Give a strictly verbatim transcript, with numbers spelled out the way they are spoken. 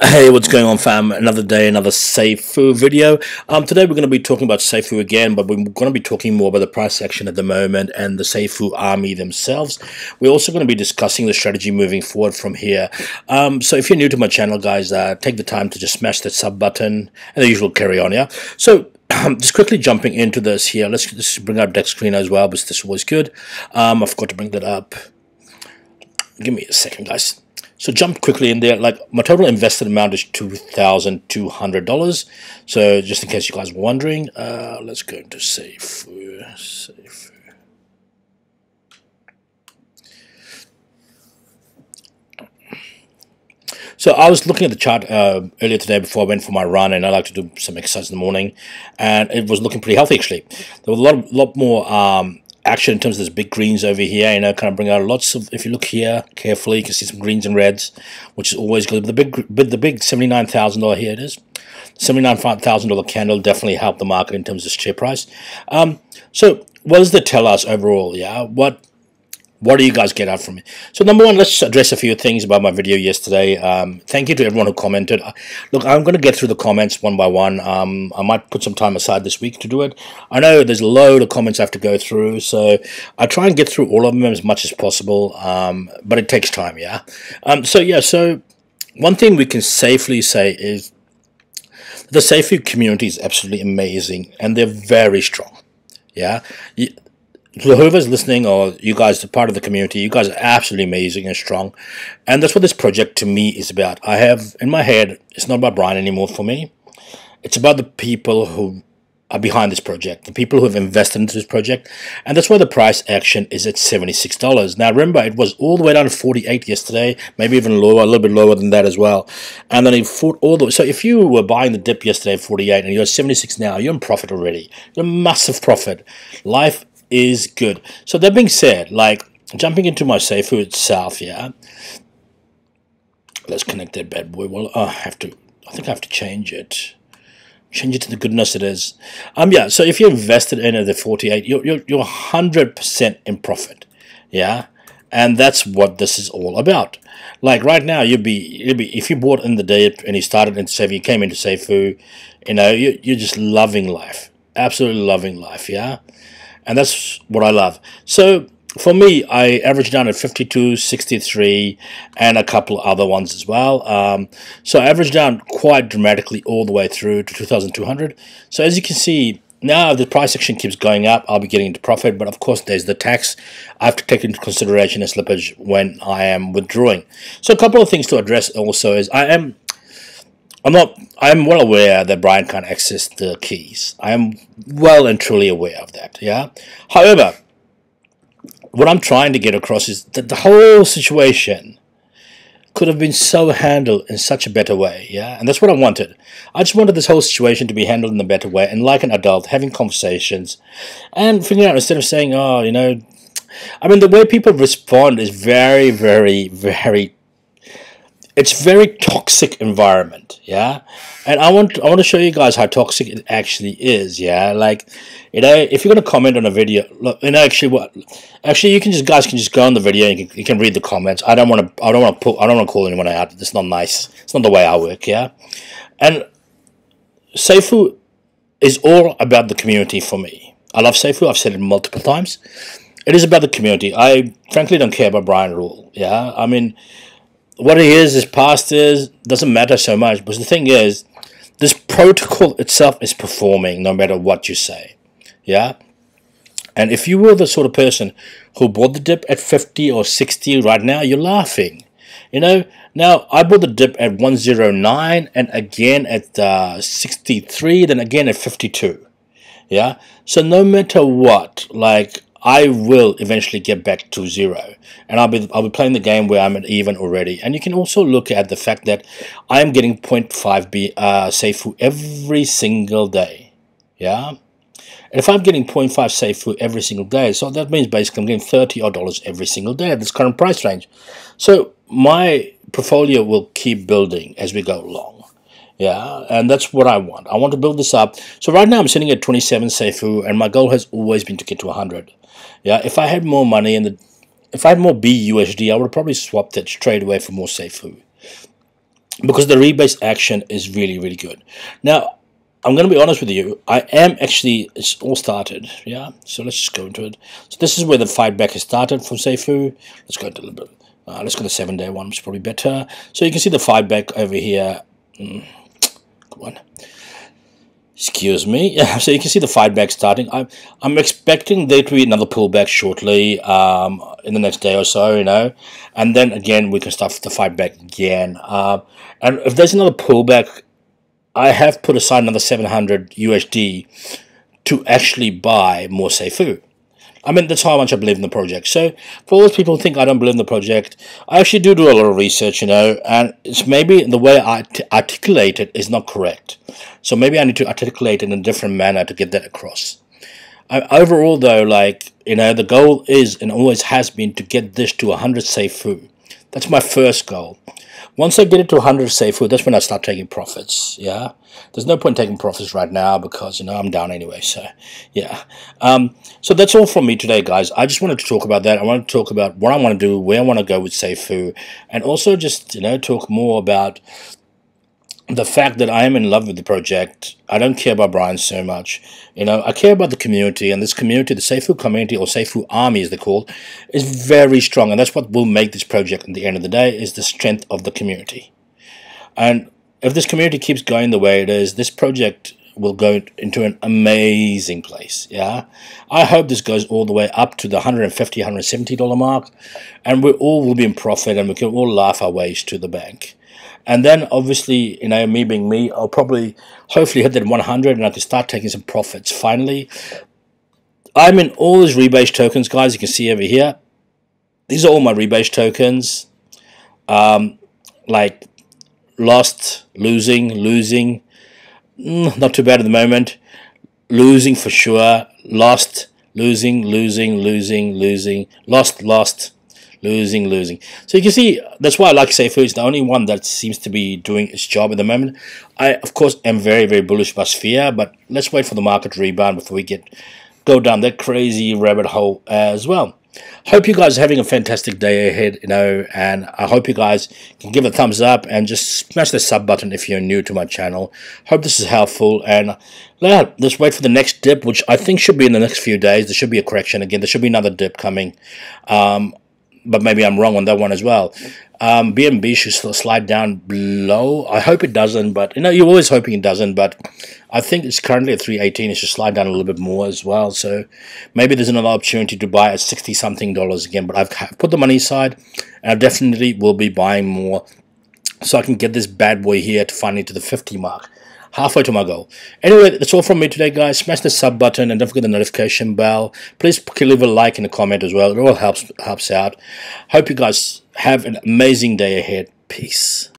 Hey, what's going on, fam? Another day, another Safuu video. Um, today we're going to be talking about Safuu again, but we're going to be talking more about the price action at the moment and the Safuu army themselves. We're also going to be discussing the strategy moving forward from here. Um, so if you're new to my channel, guys, uh, take the time to just smash that sub button and the usual carry on, yeah? So Um, just quickly jumping into this here, let's just bring up deck screen as well, because this was good. Um, I forgot to bring that up. Give me a second, guys. So jump quickly in there. Like, my total invested amount is two thousand two hundred dollars. So just in case you guys were wondering, uh, let's go into Safuu. Safuu. So I was looking at the chart uh, earlier today before I went for my run, and I like to do some exercise in the morning, and it was looking pretty healthy actually. There was a lot, of, lot more um, action in terms of those big greens over here, you know, kind of bring out lots of, if you look here carefully, you can see some greens and reds, which is always good. But the big, but the big seventy-nine thousand dollar, here it is, seventy-nine thousand dollar candle definitely helped the market in terms of share price. Um, so what does that tell us overall, yeah? What... What do you guys get out from it? So number one, let's address a few things about my video yesterday. Um, thank you to everyone who commented. Look, I'm going to get through the comments one by one. Um, I might put some time aside this week to do it. I know there's a load of comments I have to go through, so I try and get through all of them as much as possible, um, but it takes time, yeah? Um, so, yeah, so one thing we can safely say is the Safuu community is absolutely amazing, and they're very strong, yeah? You, So whoever's listening, or you guys are part of the community, you guys are absolutely amazing and strong. And that's what this project to me is about. I have in my head, it's not about Brian anymore for me. It's about the people who are behind this project, the people who have invested into this project. And that's why the price action is at seventy-six dollars. Now, remember, it was all the way down to forty-eight dollars yesterday, maybe even lower, a little bit lower than that as well. And then it fought all the way. So if you were buying the dip yesterday at forty-eight dollars and you're at seventy-six dollars now, you're in profit already. You're a massive profit. Life is good. So that being said, like, jumping into my Safuu itself, yeah, let's connect that bad boy. Well, oh, I have to, I think I have to change it, change it to the goodness it is. Um, yeah, so if you invested in at the forty-eight, you're, you're, you're one hundred percent in profit, yeah, and that's what this is all about. Like, right now, you'd be, you'd be if you bought in the day and you started into Safuu, you came into Safuu, you know, you, you're just loving life, absolutely loving life, yeah. And that's what I love. So for me, I averaged down at fifty-two, sixty-three, and a couple other ones as well. Um, so I averaged down quite dramatically all the way through to two thousand two hundred. So as you can see, now the price action keeps going up. I'll be getting into profit, but of course there's the tax. I have to take into consideration a slippage when I am withdrawing. So a couple of things to address also is I am... I'm not, I'm well aware that Brian can't access the keys. I am well and truly aware of that, yeah? However, what I'm trying to get across is that the whole situation could have been so handled in such a better way, yeah? And that's what I wanted. I just wanted this whole situation to be handled in a better way, and like an adult, having conversations and figuring out, instead of saying, oh, you know, I mean, the way people respond is very, very, very it's very toxic environment, yeah. And I want I want to show you guys how toxic it actually is, yeah. Like, you know, if you're gonna comment on a video, look, you know, actually what, actually you can just guys can just go on the video. And you can you can read the comments. I don't want to I don't want to pull I don't want to call anyone out. It's not nice. It's not the way I work, yeah. And Safuu is all about the community for me. I love Safuu. I've said it multiple times. It is about the community. I frankly don't care about Brian at all, yeah. I mean, what it is, his past is, doesn't matter so much. Because the thing is, this protocol itself is performing no matter what you say. Yeah? And if you were the sort of person who bought the dip at fifty or sixty right now, you're laughing. You know, now I bought the dip at one oh nine and again at uh, sixty-three, then again at fifty-two. Yeah? So no matter what, like, I will eventually get back to zero, and I'll be I'll be playing the game where I'm at even already. And you can also look at the fact that I am getting zero point five B uh, Safuu every single day, yeah. And if I'm getting zero point five Safuu every single day, so that means basically I'm getting thirty odd dollars every single day at this current price range. So my portfolio will keep building as we go along. Yeah, and that's what I want. I want to build this up. So right now I'm sitting at twenty-seven Safuu, and my goal has always been to get to one hundred. Yeah, if I had more money and if I had more B U S D, I would have probably swapped it straight away for more Safuu. because the rebase action is really, really good. Now, I'm going to be honest with you, I am actually, it's all started, yeah, so let's just go into it. So this is where the fight back has started from Safuu. Let's go into a little bit, uh, let's go to the seven day one, which is probably better. So you can see the fight back over here, mm, come on, excuse me, so you can see the fight back starting. I'm, I'm expecting there to be another pullback shortly, um, in the next day or so, you know, and then again, we can start the fight back again, uh, and if there's another pullback, I have put aside another seven hundred U S D to actually buy more Safuu. I mean, that's how much I believe in the project. So, for all those people who think I don't believe in the project, I actually do do a lot of research, you know, and it's maybe the way I t articulate it is not correct. So, maybe I need to articulate it in a different manner to get that across. I, overall, though, like, you know, the goal is and always has been to get this to one hundred Safuu. That's my first goal. Once I get it to one hundred Safuu, that's when I start taking profits, yeah? There's no point taking profits right now because, you know, I'm down anyway, so, yeah. Um, so that's all from me today, guys. I just wanted to talk about that. I wanted to talk about what I want to do, where I want to go with Safuu, and also just, you know, talk more about the fact that I am in love with the project. I don't care about Brian so much. You know, I care about the community, and this community, the Safuu community or Safuu army as they're called, is very strong, and that's what will make this project at the end of the day is the strength of the community. And if this community keeps going the way it is, this project will go into an amazing place, yeah? I hope this goes all the way up to the one hundred fifty, one hundred seventy dollar mark, and we all will be in profit, and we can all laugh our ways to the bank. And then, obviously, you know, me being me, I'll probably, hopefully, hit that one hundred, and I can start taking some profits. Finally, I'm in all these rebase tokens, guys. You can see over here. These are all my rebase tokens. Um, like lost, losing, losing. Mm, not too bad at the moment. Losing for sure. Lost, losing, losing, losing, losing. Lost, lost. Losing, losing. So you can see, that's why I like Safuu. It's the only one that seems to be doing its job at the moment. I, of course, am very, very bullish about Sphere, but let's wait for the market to rebound before we get go down that crazy rabbit hole as well. Hope you guys are having a fantastic day ahead, you know, and I hope you guys can give a thumbs up and just smash the sub button if you're new to my channel. Hope this is helpful, and yeah, let's wait for the next dip, which I think should be in the next few days. There should be a correction again. There should be another dip coming. Um... But maybe I'm wrong on that one as well. Um, B N B should still slide down below. I hope it doesn't, but you know, you're always hoping it doesn't. But I think it's currently at three eighteen. It should slide down a little bit more as well. So maybe there's another opportunity to buy at sixty something dollars again. But I've put the money aside, and I definitely will be buying more so I can get this bad boy here to finally to the fifty mark. Halfway to my goal. Anyway, that's all from me today, guys. Smash the sub button and don't forget the notification bell. Please leave a like and a comment as well. It all helps helps out. Hope you guys have an amazing day ahead. Peace.